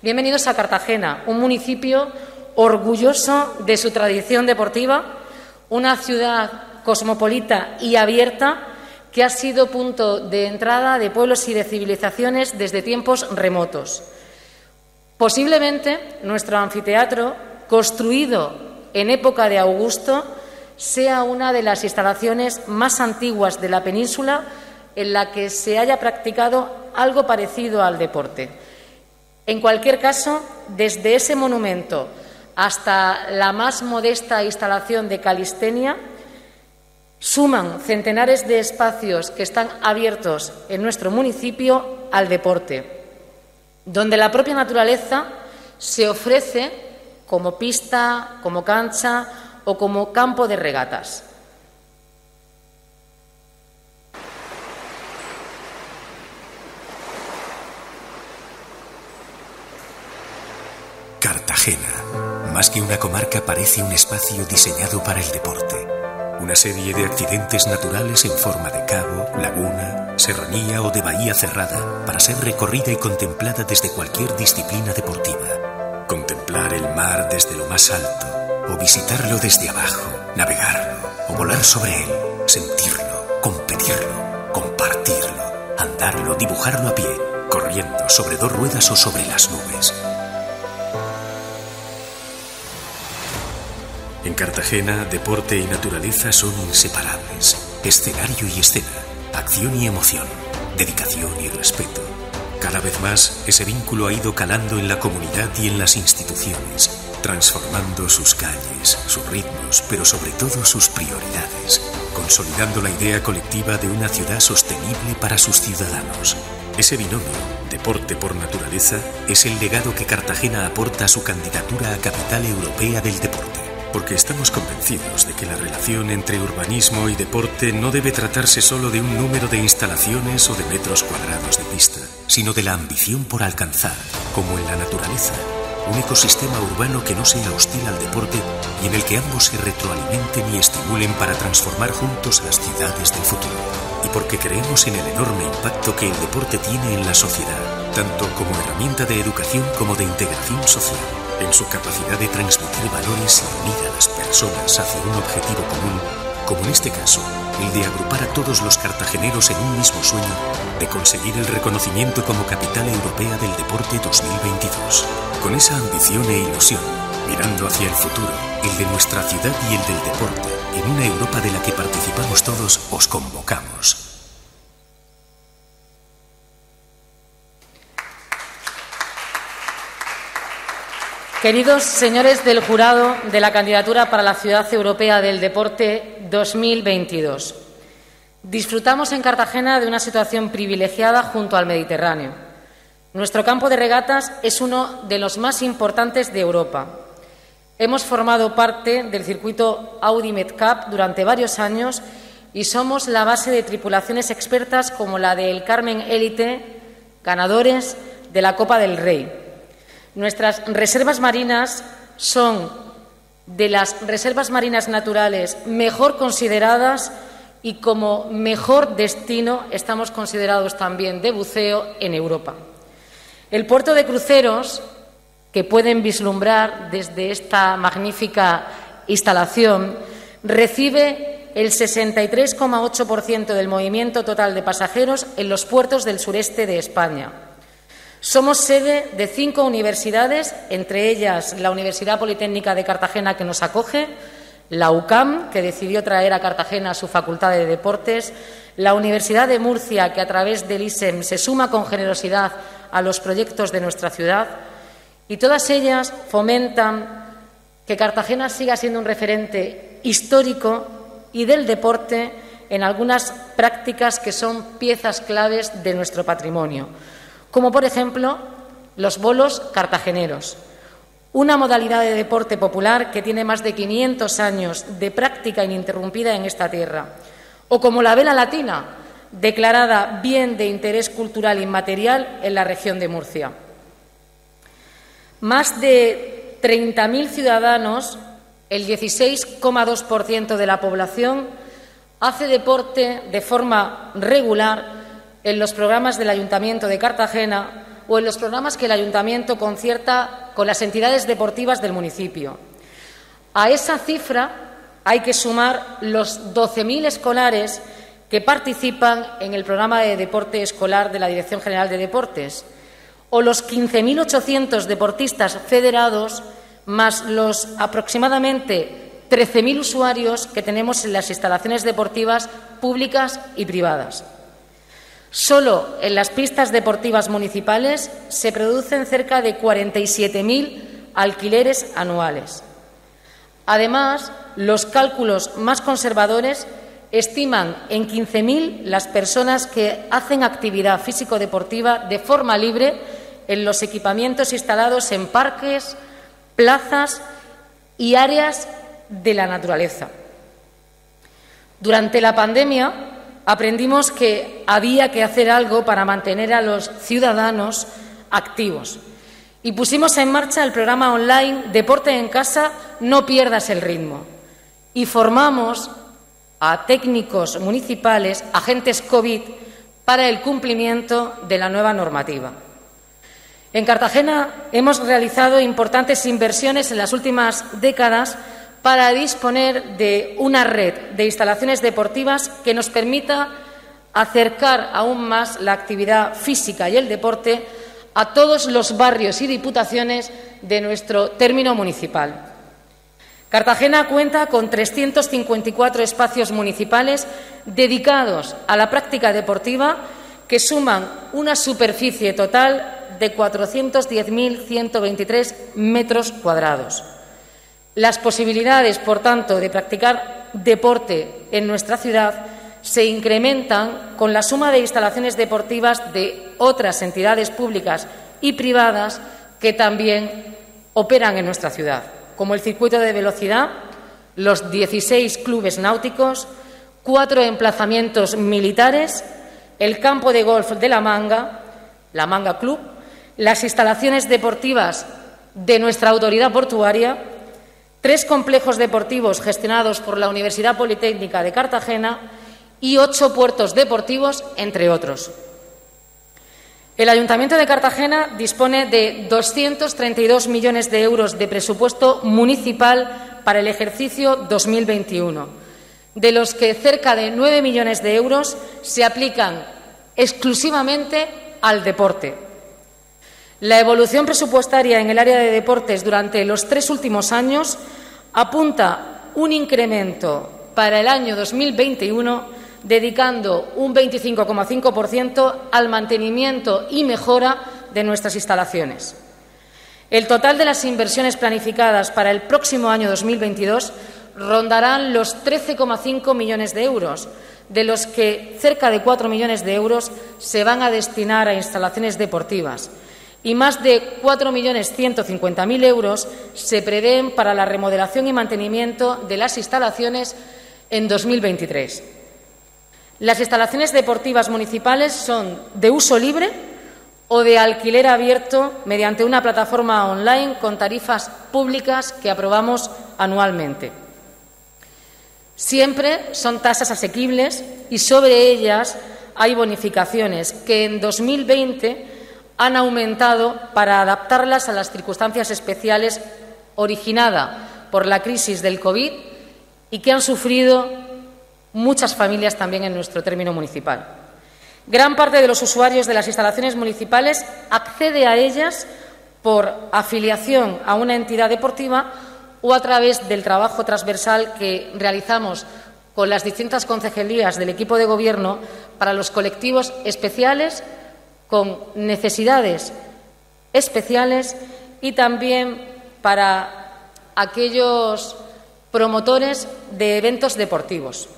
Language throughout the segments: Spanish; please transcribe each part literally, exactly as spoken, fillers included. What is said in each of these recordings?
Bienvenidos a Cartagena, un municipio orgulloso de su tradición deportiva, una ciudad cosmopolita y abierta que ha sido punto de entrada de pueblos y de civilizaciones desde tiempos remotos. Posiblemente nuestro anfiteatro, construido en época de Augusto, sea una de las instalaciones más antiguas de la península en la que se haya practicado algo parecido al deporte. En cualquier caso, desde ese monumento hasta la más modesta instalación de calistenia, suman centenares de espacios que están abiertos en nuestro municipio al deporte, donde la propia naturaleza se ofrece como pista, como cancha o como campo de regatas. Cartagena, más que una comarca, parece un espacio diseñado para el deporte. Una serie de accidentes naturales en forma de cabo, laguna, serranía o de bahía cerrada para ser recorrida y contemplada desde cualquier disciplina deportiva. Contemplar el mar desde lo más alto o visitarlo desde abajo, navegarlo o volar sobre él, sentirlo, competirlo, compartirlo, andarlo, dibujarlo a pie, corriendo sobre dos ruedas o sobre las nubes. En Cartagena, deporte y naturaleza son inseparables. Escenario y escena, acción y emoción, dedicación y respeto. Cada vez más, ese vínculo ha ido calando en la comunidad y en las instituciones, transformando sus calles, sus ritmos, pero sobre todo sus prioridades, consolidando la idea colectiva de una ciudad sostenible para sus ciudadanos. Ese binomio, deporte por naturaleza, es el legado que Cartagena aporta a su candidatura a Capital Europea del Deporte. Porque estamos convencidos de que la relación entre urbanismo y deporte no debe tratarse solo de un número de instalaciones o de metros cuadrados de pista, sino de la ambición por alcanzar, como en la naturaleza, un ecosistema urbano que no sea hostil al deporte y en el que ambos se retroalimenten y estimulen para transformar juntos las ciudades del futuro. Y porque creemos en el enorme impacto que el deporte tiene en la sociedad, tanto como herramienta de educación como de integración social, en su capacidad de transmitir valores y unir a las personas hacia un objetivo común, como en este caso, el de agrupar a todos los cartageneros en un mismo sueño de conseguir el reconocimiento como Capital Europea del Deporte dos mil veintidós. Con esa ambición e ilusión, mirando hacia el futuro, el de nuestra ciudad y el del deporte, en una Europa de la que participamos todos, os convocamos. Queridos señores del jurado de la candidatura para la Ciudad Europea del Deporte dos mil veintidós, disfrutamos en Cartagena de una situación privilegiada junto al Mediterráneo. Nuestro campo de regatas es uno de los más importantes de Europa. Hemos formado parte del circuito Audi Med Cup durante varios años y somos la base de tripulaciones expertas como la del Carmen Élite, ganadores de la Copa del Rey. Nuestras reservas marinas son de las reservas marinas naturales mejor consideradas y como mejor destino estamos considerados también de buceo en Europa. El puerto de cruceros, que pueden vislumbrar desde esta magnífica instalación, recibe el sesenta y tres coma ocho por ciento del movimiento total de pasajeros en los puertos del sureste de España. Somos sede de cinco universidades, entre ellas la Universidad Politécnica de Cartagena, que nos acoge, la UCAM, que decidió traer a Cartagena su Facultad de Deportes, la Universidad de Murcia, que a través del ISEM se suma con generosidad a los proyectos de nuestra ciudad, y todas ellas fomentan que Cartagena siga siendo un referente histórico y del deporte en algunas prácticas que son piezas claves de nuestro patrimonio, como por ejemplo los bolos cartageneros, una modalidad de deporte popular que tiene más de quinientos años de práctica ininterrumpida en esta tierra, o como la Vela Latina, declarada Bien de Interés Cultural Inmaterial en la Región de Murcia. Más de treinta mil ciudadanos, el dieciséis coma dos por ciento de la población, hace deporte de forma regular en los programas del Ayuntamiento de Cartagena o en los programas que el Ayuntamiento concierta con las entidades deportivas del municipio. A esa cifra hay que sumar los doce mil escolares que participan en el programa de deporte escolar de la Dirección General de Deportes, o los quince mil ochocientos deportistas federados, más los aproximadamente trece mil usuarios que tenemos en las instalaciones deportivas públicas y privadas. Solo en las pistas deportivas municipales se producen cerca de cuarenta y siete mil alquileres anuales. Además, los cálculos más conservadores estiman en quince mil las personas que hacen actividad físico-deportiva de forma libre en los equipamientos instalados en parques, plazas y áreas de la naturaleza. Durante la pandemia aprendimos que había que hacer algo para mantener a los ciudadanos activos y pusimos en marcha el programa online Deporte en Casa, No Pierdas el Ritmo, y formamos a técnicos municipales, agentes COVID, para el cumplimiento de la nueva normativa. En Cartagena hemos realizado importantes inversiones en las últimas décadas para disponer de una red de instalaciones deportivas que nos permita acercar aún más la actividad física y el deporte a todos los barrios y diputaciones de nuestro término municipal. Cartagena cuenta con trescientos cincuenta y cuatro espacios municipales dedicados a la práctica deportiva, que suman una superficie total de cuatrocientos diez mil ciento veintitrés metros cuadrados. Las posibilidades, por tanto, de practicar deporte en nuestra ciudad se incrementan con la suma de instalaciones deportivas de otras entidades públicas y privadas que también operan en nuestra ciudad, como el circuito de velocidad, los dieciséis clubes náuticos, cuatro emplazamientos militares, el campo de golf de La Manga, La Manga Club, las instalaciones deportivas de nuestra autoridad portuaria, tres complejos deportivos gestionados por la Universidad Politécnica de Cartagena y ocho puertos deportivos, entre otros. El Ayuntamiento de Cartagena dispone de doscientos treinta y dos millones de euros de presupuesto municipal para el ejercicio dos mil veintiuno, de los que cerca de nueve millones de euros se aplican exclusivamente al deporte. La evolución presupuestaria en el área de deportes durante los tres últimos años apunta un incremento para el año dos mil veintiuno dedicando un veinticinco coma cinco por ciento al mantenimiento y mejora de nuestras instalaciones. El total de las inversiones planificadas para el próximo año dos mil veintidós rondarán los trece coma cinco millones de euros, de los que cerca de cuatro millones de euros se van a destinar a instalaciones deportivas y más de cuatro millones ciento cincuenta mil euros se prevén para la remodelación y mantenimiento de las instalaciones en dos mil veintitrés. Las instalaciones deportivas municipales son de uso libre o de alquiler abierto mediante una plataforma online con tarifas públicas que aprobamos anualmente. Siempre son tasas asequibles y sobre ellas hay bonificaciones que en dos mil veinte han aumentado para adaptarlas a las circunstancias especiales originada por la crisis del COVID y que han sufrido muchas familias también en nuestro término municipal. Gran parte de los usuarios de las instalaciones municipales accede a ellas por afiliación a una entidad deportiva o a través del trabajo transversal que realizamos con las distintas concejalías del equipo de gobierno para los colectivos especiales con necesidades especiales y también para aquellos promotores de eventos deportivos.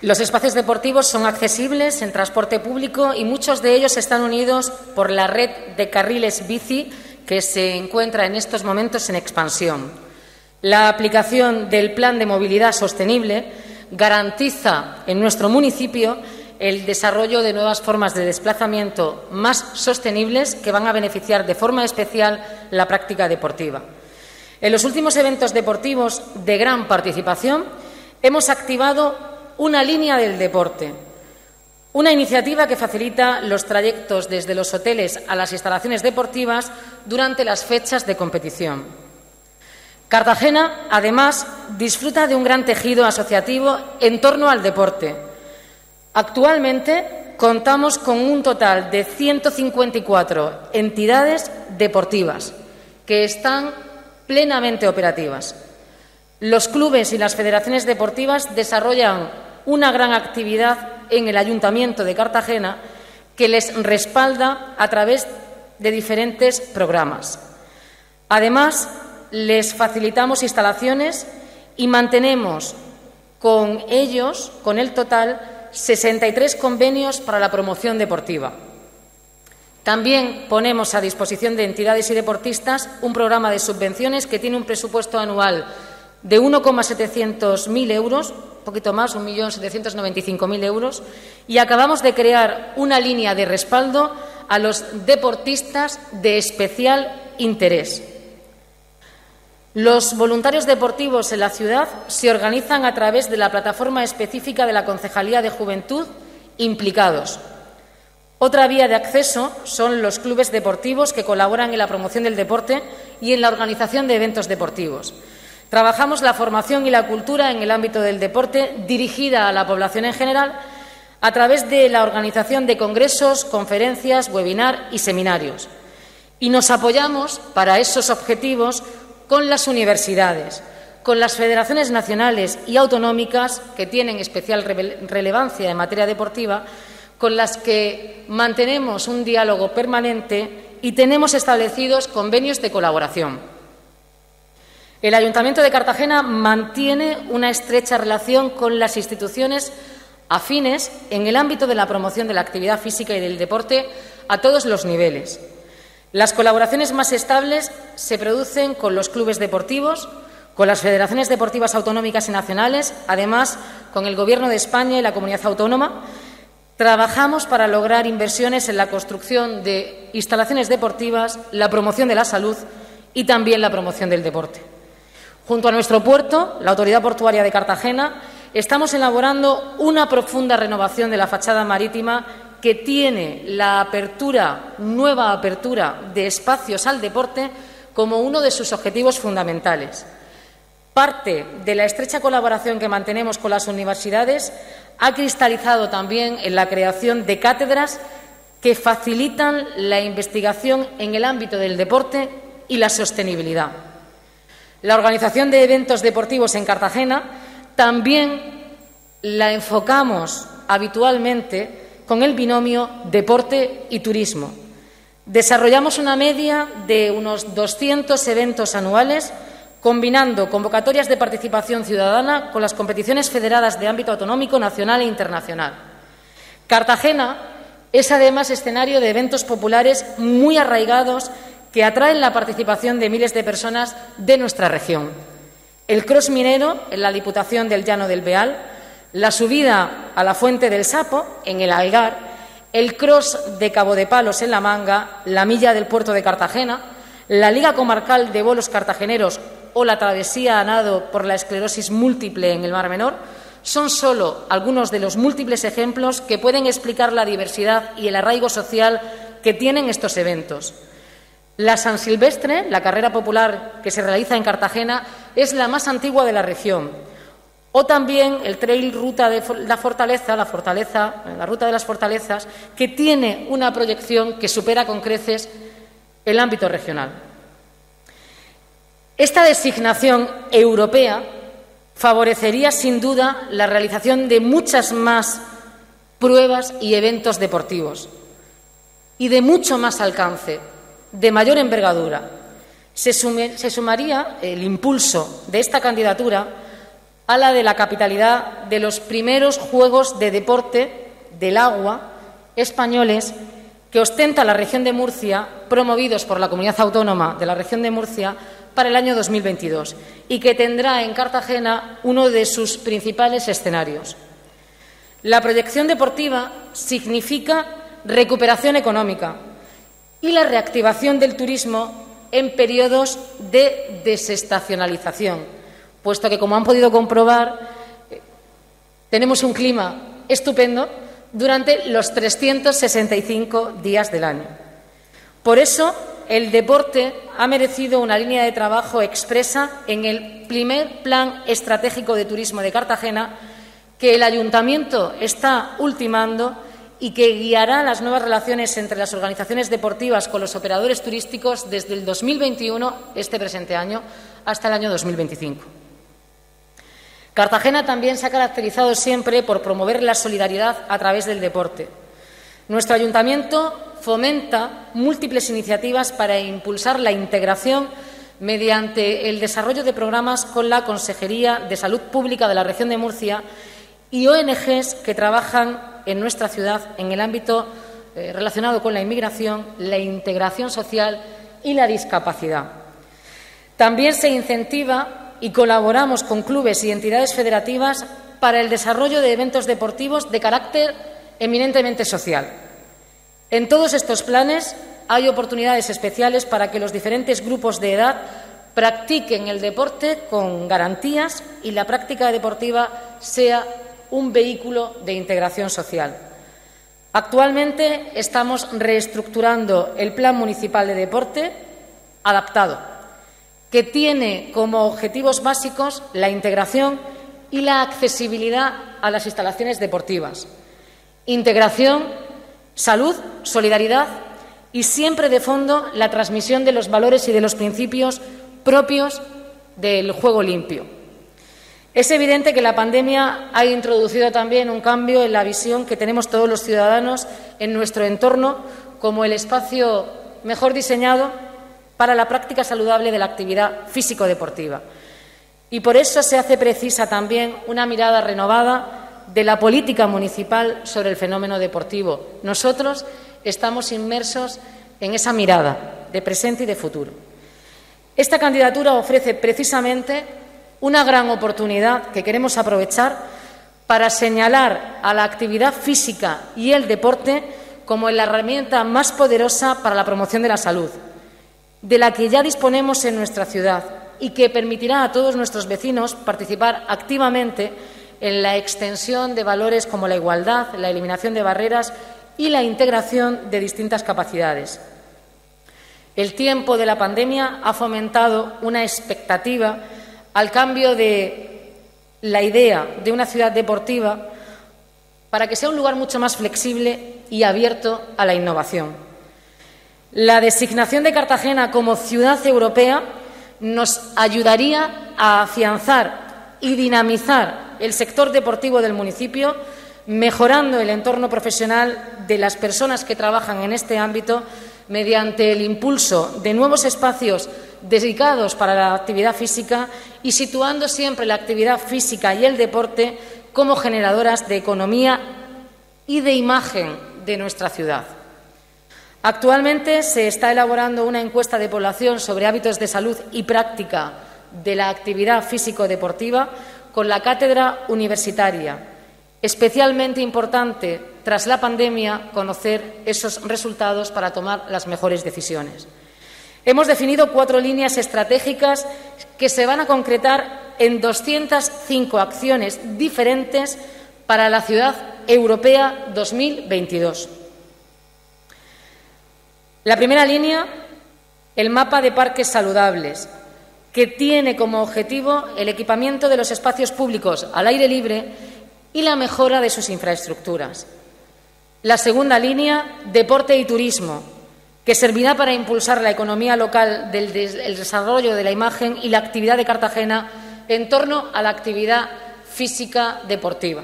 Los espacios deportivos son accesibles en transporte público y muchos de ellos están unidos por la red de carriles bici que se encuentra en estos momentos en expansión. La aplicación del Plan de Movilidad Sostenible garantiza en nuestro municipio el desarrollo de nuevas formas de desplazamiento más sostenibles que van a beneficiar de forma especial la práctica deportiva. En los últimos eventos deportivos de gran participación hemos activado una línea del deporte, una iniciativa que facilita los trayectos desde los hoteles a las instalaciones deportivas durante las fechas de competición. Cartagena, además, disfruta de un gran tejido asociativo en torno al deporte. Actualmente contamos con un total de ciento cincuenta y cuatro entidades deportivas que están plenamente operativas. Los clubes y las federaciones deportivas desarrollan una gran actividad en el Ayuntamiento de Cartagena que les respalda a través de diferentes programas. Además, les facilitamos instalaciones y mantenemos con ellos, con el total, sesenta y tres convenios para la promoción deportiva. También ponemos a disposición de entidades y deportistas un programa de subvenciones que tiene un presupuesto anual de un millón setecientos mil euros, un poquito más, un millón setecientos noventa y cinco mil euros, y acabamos de crear una línea de respaldo a los deportistas de especial interés. Los voluntarios deportivos en la ciudad se organizan a través de la plataforma específica de la Concejalía de Juventud Implicados. Otra vía de acceso son los clubes deportivos que colaboran en la promoción del deporte y en la organización de eventos deportivos. Trabajamos la formación y la cultura en el ámbito del deporte dirigida a la población en general a través de la organización de congresos, conferencias, webinars y seminarios. Y nos apoyamos para esos objetivos con las universidades, con las federaciones nacionales y autonómicas que tienen especial relevancia en materia deportiva, con las que mantenemos un diálogo permanente y tenemos establecidos convenios de colaboración. El Ayuntamiento de Cartagena mantiene una estrecha relación con las instituciones afines en el ámbito de la promoción de la actividad física y del deporte a todos los niveles. Las colaboraciones más estables se producen con los clubes deportivos, con las federaciones deportivas autonómicas y nacionales, además con el Gobierno de España y la comunidad autónoma. Trabajamos para lograr inversiones en la construcción de instalaciones deportivas, la promoción de la salud y también la promoción del deporte. Junto a nuestro puerto, la Autoridad Portuaria de Cartagena, estamos elaborando una profunda renovación de la fachada marítima que tiene la apertura, nueva apertura de espacios al deporte como uno de sus objetivos fundamentales. Parte de la estrecha colaboración que mantenemos con las universidades ha cristalizado también en la creación de cátedras que facilitan la investigación en el ámbito del deporte y la sostenibilidad. La organización de eventos deportivos en Cartagena también la enfocamos habitualmente con el binomio deporte y turismo. Desarrollamos una media de unos doscientos eventos anuales, combinando convocatorias de participación ciudadana con las competiciones federadas de ámbito autonómico, nacional e internacional. Cartagena es además escenario de eventos populares muy arraigados que atraen la participación de miles de personas de nuestra región. El cross minero en la Diputación del Llano del Beal, la subida a la Fuente del Sapo, en el Algar, el cross de Cabo de Palos en La Manga, la milla del puerto de Cartagena, la Liga Comarcal de Bolos Cartageneros o la travesía a nado por la esclerosis múltiple en el Mar Menor son solo algunos de los múltiples ejemplos que pueden explicar la diversidad y el arraigo social que tienen estos eventos. La San Silvestre, la carrera popular que se realiza en Cartagena, es la más antigua de la región. O también el Trail Ruta de la Fortaleza, la Fortaleza, la Ruta de las Fortalezas, que tiene una proyección que supera con creces el ámbito regional. Esta designación europea favorecería sin duda la realización de muchas más pruebas y eventos deportivos y de mucho más alcance, de mayor envergadura. Se, sume, se sumaría el impulso de esta candidatura a la de la capitalidad de los primeros Juegos de Deporte del Agua españoles que ostenta la Región de Murcia, promovidos por la Comunidad Autónoma de la Región de Murcia para el año dos mil veintidós y que tendrá en Cartagena uno de sus principales escenarios. La proyección deportiva significa recuperación económica y la reactivación del turismo en periodos de desestacionalización, puesto que, como han podido comprobar, tenemos un clima estupendo durante los trescientos sesenta y cinco días del año. Por eso, el deporte ha merecido una línea de trabajo expresa en el primer Plan Estratégico de Turismo de Cartagena, que el Ayuntamiento está ultimando y que guiará las nuevas relaciones entre las organizaciones deportivas con los operadores turísticos desde el dos mil veintiuno, este presente año, hasta el año dos mil veinticinco. Cartagena también se ha caracterizado siempre por promover la solidaridad a través del deporte. Nuestro Ayuntamiento fomenta múltiples iniciativas para impulsar la integración mediante el desarrollo de programas con la Consejería de Salud Pública de la Región de Murcia y O N Ges que trabajan en nuestra ciudad en el ámbito eh, relacionado con la inmigración, la integración social y la discapacidad. También se incentiva y colaboramos con clubes y entidades federativas para el desarrollo de eventos deportivos de carácter eminentemente social. En todos estos planes hay oportunidades especiales para que los diferentes grupos de edad practiquen el deporte con garantías y la práctica deportiva sea un vehículo de integración social. Actualmente estamos reestructurando el Plan Municipal de Deporte adaptado, que tiene como objetivos básicos la integración y la accesibilidad a las instalaciones deportivas. Integración, salud, solidaridad y, siempre de fondo, la transmisión de los valores y de los principios propios del juego limpio. Es evidente que la pandemia ha introducido también un cambio en la visión que tenemos todos los ciudadanos en nuestro entorno como el espacio mejor diseñado para la práctica saludable de la actividad físico-deportiva. Y por eso se hace precisa también una mirada renovada de la política municipal sobre el fenómeno deportivo. Nosotros estamos inmersos en esa mirada de presente y de futuro. Esta candidatura ofrece precisamente una gran oportunidad que queremos aprovechar para señalar a la actividad física y el deporte como la herramienta más poderosa para la promoción de la salud, de la que ya disponemos en nuestra ciudad y que permitirá a todos nuestros vecinos participar activamente en la extensión de valores como la igualdad, la eliminación de barreras y la integración de distintas capacidades. El tiempo de la pandemia ha fomentado una expectativa al cambio de la idea de una ciudad deportiva para que sea un lugar mucho más flexible y abierto a la innovación. La designación de Cartagena como ciudad europea nos ayudaría a afianzar y dinamizar el sector deportivo del municipio, mejorando el entorno profesional de las personas que trabajan en este ámbito mediante el impulso de nuevos espacios dedicados para la actividad física y situando siempre la actividad física y el deporte como generadoras de economía y de imagen de nuestra ciudad. Actualmente se está elaborando una encuesta de población sobre hábitos de salud y práctica de la actividad físico-deportiva con la cátedra universitaria. Especialmente importante, tras la pandemia, conocer esos resultados para tomar las mejores decisiones. Hemos definido cuatro líneas estratégicas que se van a concretar en doscientas cinco acciones diferentes para la Ciudad Europea dos mil veintidós. La primera línea, el mapa de parques saludables, que tiene como objetivo el equipamiento de los espacios públicos al aire libre y la mejora de sus infraestructuras. La segunda línea, deporte y turismo, que servirá para impulsar la economía local, del des- el desarrollo de la imagen y la actividad de Cartagena en torno a la actividad física deportiva.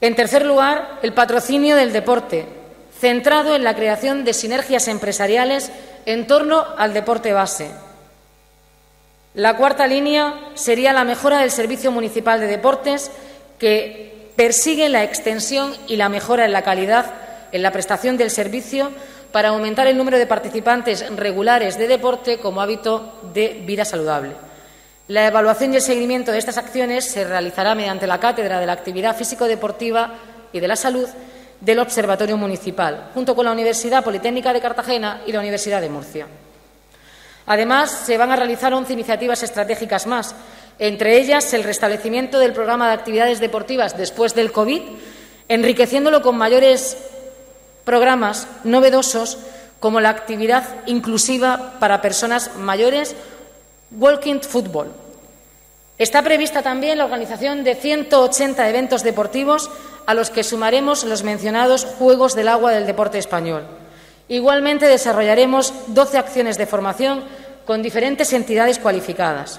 En tercer lugar, el patrocinio del deporte, centrado en la creación de sinergias empresariales en torno al deporte base. La cuarta línea sería la mejora del Servicio Municipal de Deportes, que persigue la extensión y la mejora en la calidad en la prestación del servicio para aumentar el número de participantes regulares de deporte como hábito de vida saludable. La evaluación y el seguimiento de estas acciones se realizará mediante la Cátedra de la Actividad Físico-Deportiva y de la Salud del Observatorio Municipal, junto con la Universidad Politécnica de Cartagena y la Universidad de Murcia. Además, se van a realizar once iniciativas estratégicas más, entre ellas el restablecimiento del programa de actividades deportivas después del COVID, enriqueciéndolo con mayores programas novedosos como la actividad inclusiva para personas mayores, Walking Football. Está prevista también la organización de ciento ochenta eventos deportivos a los que sumaremos los mencionados Juegos del Agua del Deporte Español. Igualmente desarrollaremos doce acciones de formación con diferentes entidades cualificadas.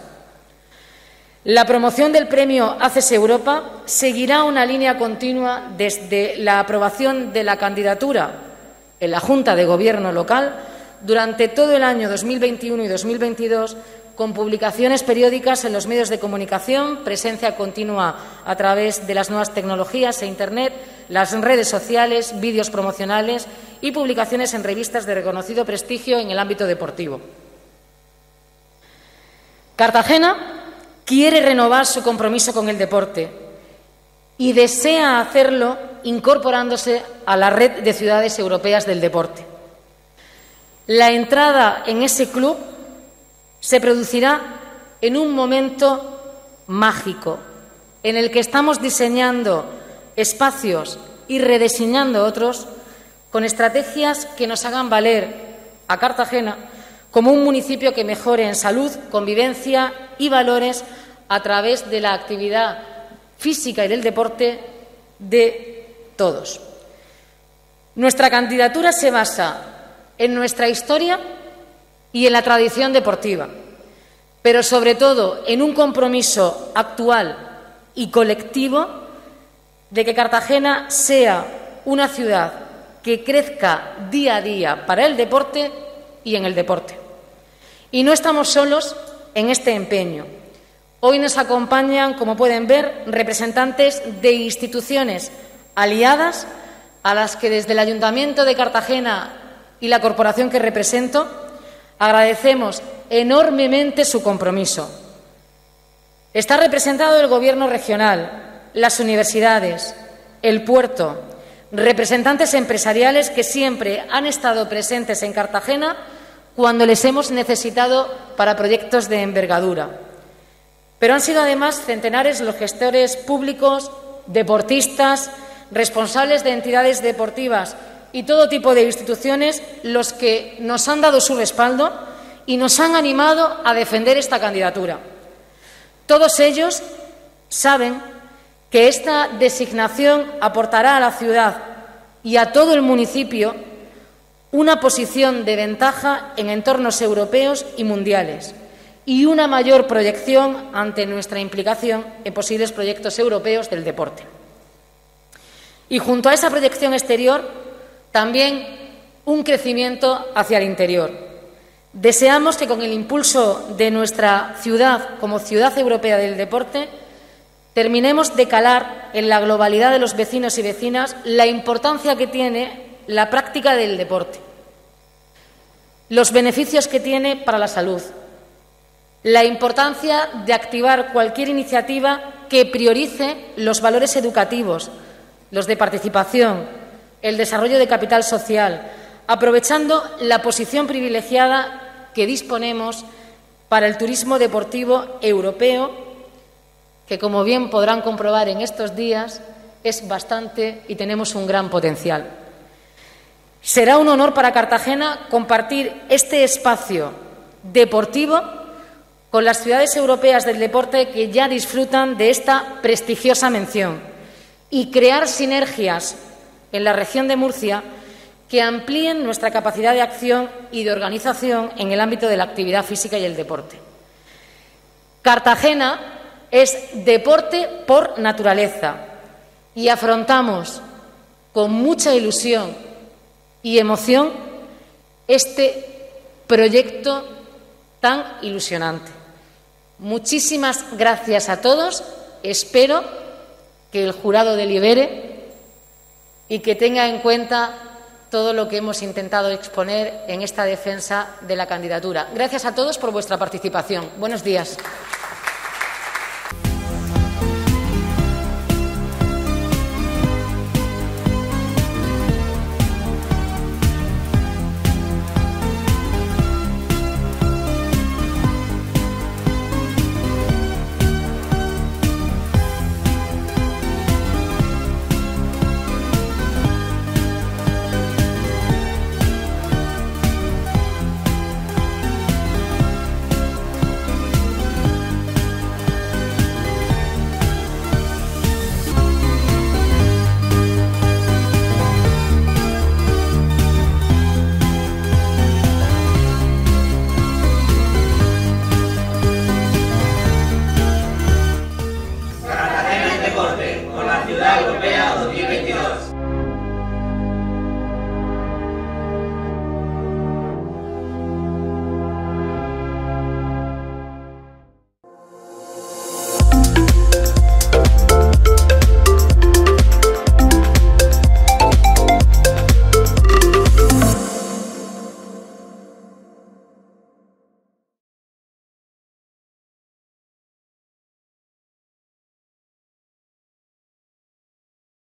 La promoción del Premio ACES Europa seguirá una línea continua desde la aprobación de la candidatura en la Junta de Gobierno Local durante todo el año dos mil veintiuno y dos mil veintidós, con publicaciones periódicas en los medios de comunicación, presencia continua a través de las nuevas tecnologías e Internet, las redes sociales, vídeos promocionales y publicaciones en revistas de reconocido prestigio en el ámbito deportivo. Cartagena quiere renovar su compromiso con el deporte y desea hacerlo incorporándose a la red de ciudades europeas del deporte. La entrada en ese club se producirá en un momento mágico, en el que estamos diseñando espacios y rediseñando otros con estrategias que nos hagan valer a Cartagena como un municipio que mejore en salud, convivencia y valores a través de la actividad física y del deporte de todos. Nuestra candidatura se basa en nuestra historia y en la tradición deportiva, pero sobre todo en un compromiso actual y colectivo de que Cartagena sea una ciudad que crezca día a día para el deporte y en el deporte. Y no estamos solos en este empeño. Hoy nos acompañan, como pueden ver, representantes de instituciones aliadas a las que desde el Ayuntamiento de Cartagena y la corporación que represento agradecemos enormemente su compromiso. Está representado el Gobierno regional, las universidades, el puerto, representantes empresariales que siempre han estado presentes en Cartagena cuando les hemos necesitado para proyectos de envergadura. Pero han sido además centenares los gestores públicos, deportistas, responsables de entidades deportivas y todo tipo de instituciones los que nos han dado su respaldo y nos han animado a defender esta candidatura. Todos ellos saben que esta designación aportará a la ciudad y a todo el municipio una posición de ventaja en entornos europeos y mundiales y una mayor proyección ante nuestra implicación en posibles proyectos europeos del deporte. Y junto a esa proyección exterior, también un crecimiento hacia el interior. Deseamos que con el impulso de nuestra ciudad como ciudad europea del deporte terminemos de calar en la globalidad de los vecinos y vecinas la importancia que tiene la práctica del deporte, los beneficios que tiene para la salud, la importancia de activar cualquier iniciativa que priorice los valores educativos, los de participación, el desarrollo de capital social, aprovechando la posición privilegiada que disponemos para el turismo deportivo europeo, que, como bien podrán comprobar en estos días, es bastante y tenemos un gran potencial. Será un honor para Cartagena compartir este espacio deportivo con las ciudades europeas del deporte que ya disfrutan de esta prestigiosa mención y crear sinergias en la región de Murcia que amplíen nuestra capacidad de acción y de organización en el ámbito de la actividad física y el deporte. Cartagena es deporte por naturaleza y afrontamos con mucha ilusión y emoción este proyecto tan ilusionante Muchísimas gracias a todos. Espero que el jurado delibere y que tenga en cuenta todo lo que hemos intentado exponer en esta defensa de la candidatura. Gracias a todos por vuestra participación. Buenos días.